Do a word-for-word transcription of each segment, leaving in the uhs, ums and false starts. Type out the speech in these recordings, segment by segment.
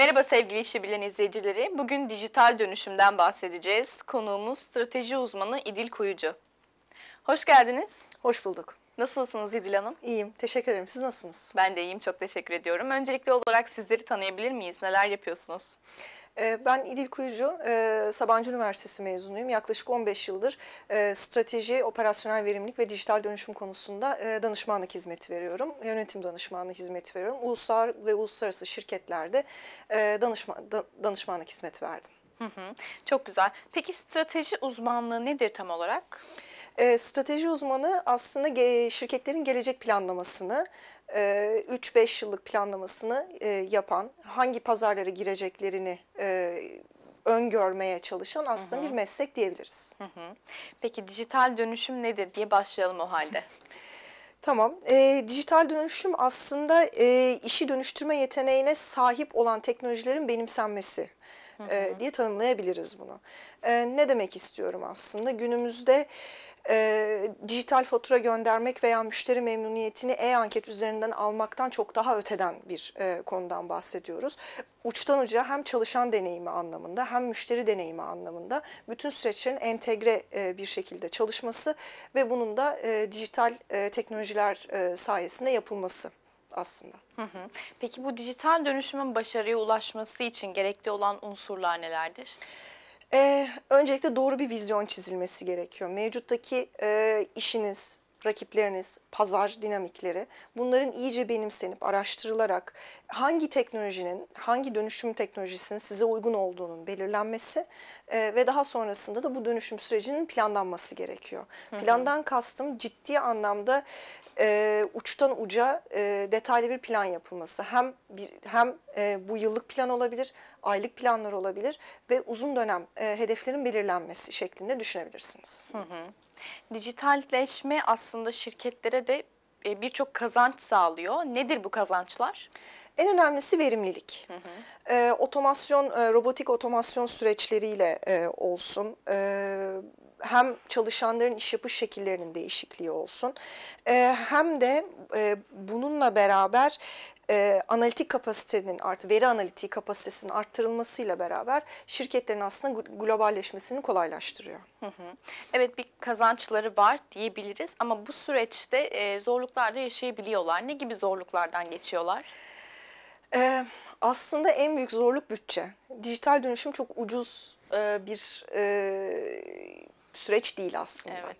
Merhaba sevgili İşi Bilen izleyicileri. Bugün dijital dönüşümden bahsedeceğiz. Konuğumuz strateji uzmanı İdil Kuyucu. Hoş geldiniz. Hoş bulduk. Nasılsınız İdil Hanım? İyiyim. Teşekkür ederim. Siz nasılsınız? Ben de iyiyim. Çok teşekkür ediyorum. Öncelikli olarak sizleri tanıyabilir miyiz? Neler yapıyorsunuz? Ben İdil Kuyucu, Sabancı Üniversitesi mezunuyum. Yaklaşık on beş yıldır strateji, operasyonel verimlilik ve dijital dönüşüm konusunda danışmanlık hizmeti veriyorum. Yönetim danışmanlığı hizmeti veriyorum. Uluslararası ve uluslararası şirketlerde danışma, danışmanlık hizmeti verdim. Hı hı, çok güzel. Peki strateji uzmanlığı nedir tam olarak? E, strateji uzmanı aslında ge- şirketlerin gelecek planlamasını, üç beş yıllık planlamasını e, yapan, hangi pazarlara gireceklerini e, öngörmeye çalışan aslında hı hı. bir meslek diyebiliriz. Hı hı. Peki dijital dönüşüm nedir diye başlayalım o halde. Tamam. E, dijital dönüşüm aslında e, işi dönüştürme yeteneğine sahip olan teknolojilerin benimsenmesi e, diye tanımlayabiliriz bunu. E, ne demek istiyorum aslında? Günümüzde e, dijital fatura göndermek veya müşteri memnuniyetini e-anket üzerinden almaktan çok daha öteden bir e, konudan bahsediyoruz. Uçtan uca hem çalışan deneyimi anlamında hem müşteri deneyimi anlamında bütün süreçlerin entegre e, bir şekilde çalışması ve bunun da e, dijital e, teknolojiler e, sayesinde yapılması aslında. Hı hı. Peki bu dijital dönüşümün başarıya ulaşması için gerekli olan unsurlar nelerdir? Ee, öncelikle doğru bir vizyon çizilmesi gerekiyor. Mevcuttaki e, işiniz, rakipleriniz, pazar dinamikleri bunların iyice benimsenip araştırılarak hangi teknolojinin, hangi dönüşüm teknolojisinin size uygun olduğunun belirlenmesi e, ve daha sonrasında da bu dönüşüm sürecinin planlanması gerekiyor. Hı hı. Plandan kastım ciddi anlamda e, uçtan uca e, detaylı bir plan yapılması. Hem bir, hem e, bu yıllık plan olabilir, aylık planlar olabilir ve uzun dönem e, hedeflerin belirlenmesi şeklinde düşünebilirsiniz. Hı hı. Dijitalleşme aslında şirketlere de birçok kazanç sağlıyor. Nedir bu kazançlar? En önemlisi verimlilik. Hı hı. E, otomasyon, e, robotik otomasyon süreçleriyle e, olsun. E, hem çalışanların iş yapış şekillerinin değişikliği olsun. E, hem de e, bununla beraber e, analitik kapasitenin artı veri analitiği kapasitesinin arttırılmasıyla beraber şirketlerin aslında globalleşmesini kolaylaştırıyor. Hı hı. Evet, bir kazançları var diyebiliriz ama bu süreçte e, zorluklar da yaşayabiliyorlar. Ne gibi zorluklardan geçiyorlar? Ee, aslında en büyük zorluk bütçe. Dijital dönüşüm çok ucuz e, bir e, süreç değil aslında. Evet.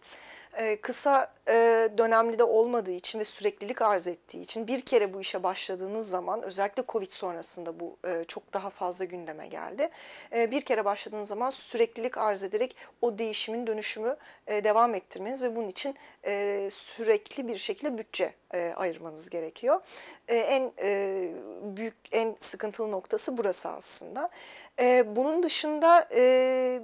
Ee, kısa e, dönemli de olmadığı için ve süreklilik arz ettiği için bir kere bu işe başladığınız zaman özellikle Covid sonrasında bu e, çok daha fazla gündeme geldi. E, bir kere başladığınız zaman süreklilik arz ederek o değişimin dönüşümü e, devam ettirmeniz ve bunun için e, sürekli bir şekilde bütçe e, ayırmanız gerekiyor. E, en e, büyük, en sıkıntılı noktası burası aslında. E, bunun dışında E,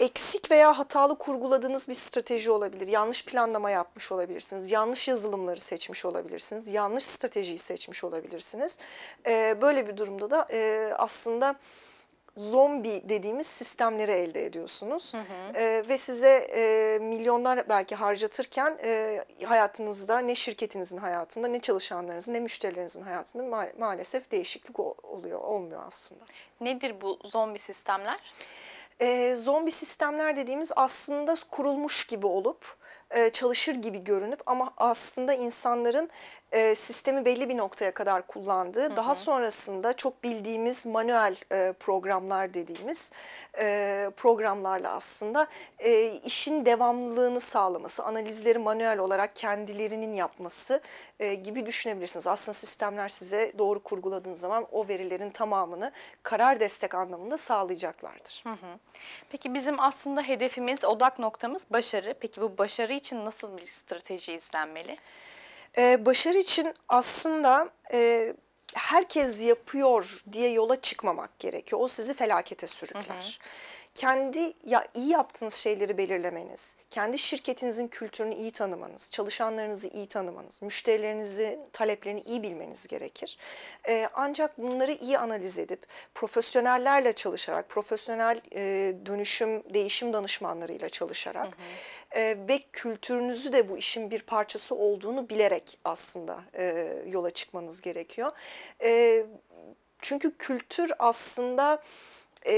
eksik veya hatalı kurguladığınız bir strateji olabilir. Yanlış planlama yapmış olabilirsiniz. Yanlış yazılımları seçmiş olabilirsiniz. Yanlış stratejiyi seçmiş olabilirsiniz. Ee, böyle bir durumda da e, aslında zombi dediğimiz sistemleri elde ediyorsunuz. Hı hı. E, ve size e, milyonlar belki harcatırken e, hayatınızda ne şirketinizin hayatında ne çalışanlarınızın ne müşterilerinizin hayatında ma maalesef değişiklik oluyor, olmuyor aslında. Nedir bu zombi sistemler? E, zombi sistemler dediğimiz aslında kurulmuş gibi olup e, çalışır gibi görünüp ama aslında insanların e, sistemi belli bir noktaya kadar kullandığı, hı hı. daha sonrasında çok bildiğimiz manuel e, programlar dediğimiz e, programlarla aslında e, işin devamlılığını sağlaması, analizleri manuel olarak kendilerinin yapması e, gibi düşünebilirsiniz. Aslında sistemler size doğru kurguladığınız zaman o verilerin tamamını karar destek anlamında sağlayacaklardır. Hı hı. Peki bizim aslında hedefimiz, odak noktamız başarı. Peki bu başarı için nasıl bir strateji izlenmeli? Ee, başarı için aslında e, herkes yapıyor diye yola çıkmamak gerekiyor. O sizi felakete sürükler. Hı hı. Kendi ya, iyi yaptığınız şeyleri belirlemeniz, kendi şirketinizin kültürünü iyi tanımanız, çalışanlarınızı iyi tanımanız, müşterilerinizin taleplerini iyi bilmeniz gerekir. Ee, ancak bunları iyi analiz edip profesyonellerle çalışarak, profesyonel e, dönüşüm, değişim danışmanlarıyla çalışarak hı hı. E, ve kültürünüzü de bu işin bir parçası olduğunu bilerek aslında e, yola çıkmanız gerekiyor. E, Çünkü kültür aslında e,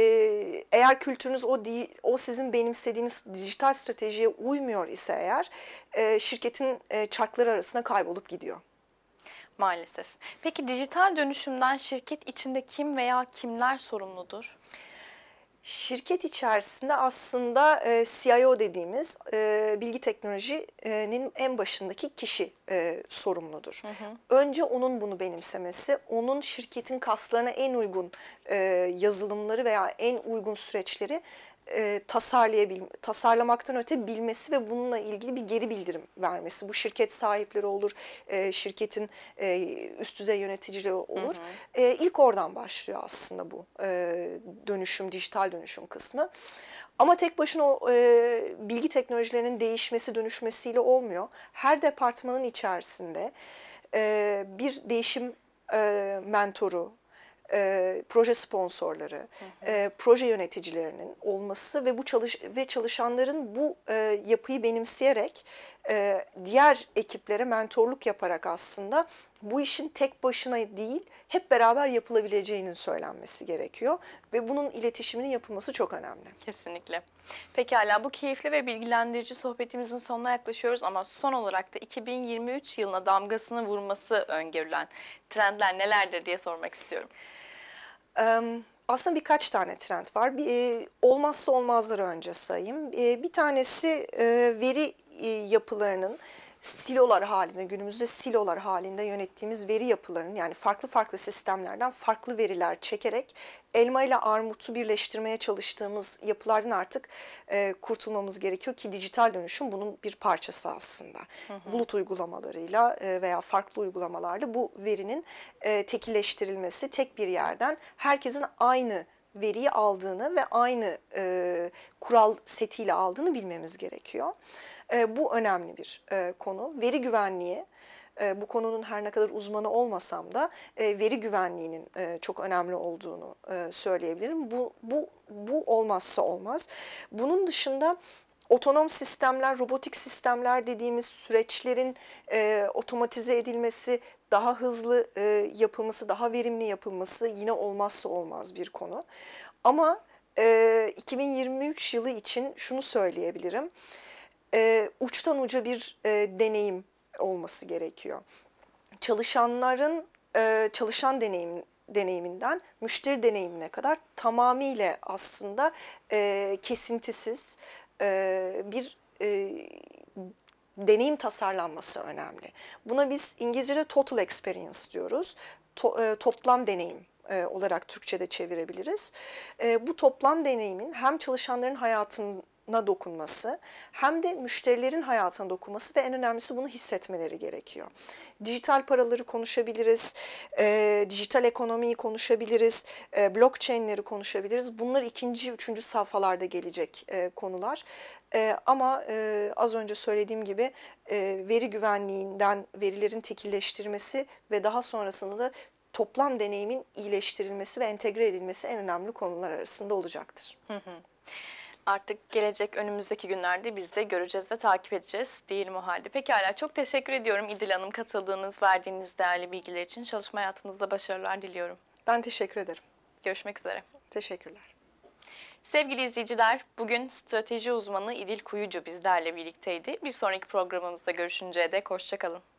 eğer kültürünüz o değil, o sizin benimsediğiniz dijital stratejiye uymuyor ise eğer e, şirketin e, çarkları arasına kaybolup gidiyor. Maalesef. Peki dijital dönüşümden şirket içinde kim veya kimler sorumludur? Şirket içerisinde aslında e, C I O dediğimiz e, bilgi teknolojinin en başındaki kişi e, sorumludur. Hı hı. Önce onun bunu benimsemesi, onun şirketin kaslarına en uygun e, yazılımları veya en uygun süreçleri e, tasarlayabil, tasarlamaktan öte bilmesi ve bununla ilgili bir geri bildirim vermesi. Bu şirket sahipleri olur, e, şirketin e, üst düzey yöneticileri olur. Hı hı. E, ilk oradan başlıyor aslında bu e, dönüşüm, dijital dönüşüm kısmı. Ama tek başına o e, bilgi teknolojilerinin değişmesi, dönüşmesiyle olmuyor. Her departmanın içerisinde e, bir değişim e, mentoru, e, proje sponsorları, hı hı. E, proje yöneticilerinin olması ve bu çalış ve çalışanların bu e, yapıyı benimseyerek e, diğer ekiplere mentorluk yaparak aslında bu işin tek başına değil, hep beraber yapılabileceğinin söylenmesi gerekiyor ve bunun iletişiminin yapılması çok önemli. Kesinlikle. Pekala, bu keyifli ve bilgilendirici sohbetimizin sonuna yaklaşıyoruz ama son olarak da iki bin yirmi üç yılına damgasını vurması öngörülen trendler nelerdir diye sormak istiyorum. Um, aslında birkaç tane trend var. Bir, olmazsa olmazları önce sayayım. Bir tanesi veri yapılarının, silolar halinde, günümüzde silolar halinde yönettiğimiz veri yapılarının, yani farklı farklı sistemlerden farklı veriler çekerek elma ile armutu birleştirmeye çalıştığımız yapılardan artık e, kurtulmamız gerekiyor ki dijital dönüşüm bunun bir parçası aslında. Hı hı. Bulut uygulamalarıyla e, veya farklı uygulamalarla bu verinin e, tekilleştirilmesi, tek bir yerden herkesin aynı veriyi aldığını ve aynı e, kural setiyle aldığını bilmemiz gerekiyor. E, bu önemli bir e, konu. Veri güvenliği, e, bu konunun her ne kadar uzmanı olmasam da e, veri güvenliğinin e, çok önemli olduğunu e, söyleyebilirim. Bu, bu, bu olmazsa olmaz. Bunun dışında otonom sistemler, robotik sistemler dediğimiz süreçlerin e, otomatize edilmesi, daha hızlı e, yapılması, daha verimli yapılması yine olmazsa olmaz bir konu. Ama e, iki bin yirmi üç yılı için şunu söyleyebilirim, e, uçtan uca bir e, deneyim olması gerekiyor. Çalışanların, e, çalışan deneyim, deneyiminden müşteri deneyimine kadar tamamıyla aslında e, kesintisiz e, bir e, deneyim tasarlanması önemli. Buna biz İngilizce'de total experience diyoruz. To, e, toplam deneyim e, olarak Türkçe'de çevirebiliriz. E, bu toplam deneyimin hem çalışanların hayatına dokunması hem de müşterilerin hayatına dokunması ve en önemlisi bunu hissetmeleri gerekiyor. Dijital paraları konuşabiliriz, e, dijital ekonomiyi konuşabiliriz, e, blockchain'leri konuşabiliriz. Bunlar ikinci, üçüncü safhalarda gelecek e, konular. Ee, ama e, az önce söylediğim gibi e, veri güvenliğinden verilerin tekilleştirilmesi ve daha sonrasında da toplam deneyimin iyileştirilmesi ve entegre edilmesi en önemli konular arasında olacaktır. Hı hı. Artık gelecek önümüzdeki günlerde biz de göreceğiz ve takip edeceğiz diyelim o halde. Pekala, çok teşekkür ediyorum İdil Hanım, katıldığınız, verdiğiniz değerli bilgiler için. Çalışma hayatınızda başarılar diliyorum. Ben teşekkür ederim. Görüşmek üzere. Teşekkürler. Sevgili izleyiciler, bugün strateji uzmanı İdil Kuyucu bizlerle birlikteydi. Bir sonraki programımızda görüşünceye dek hoşça kalın.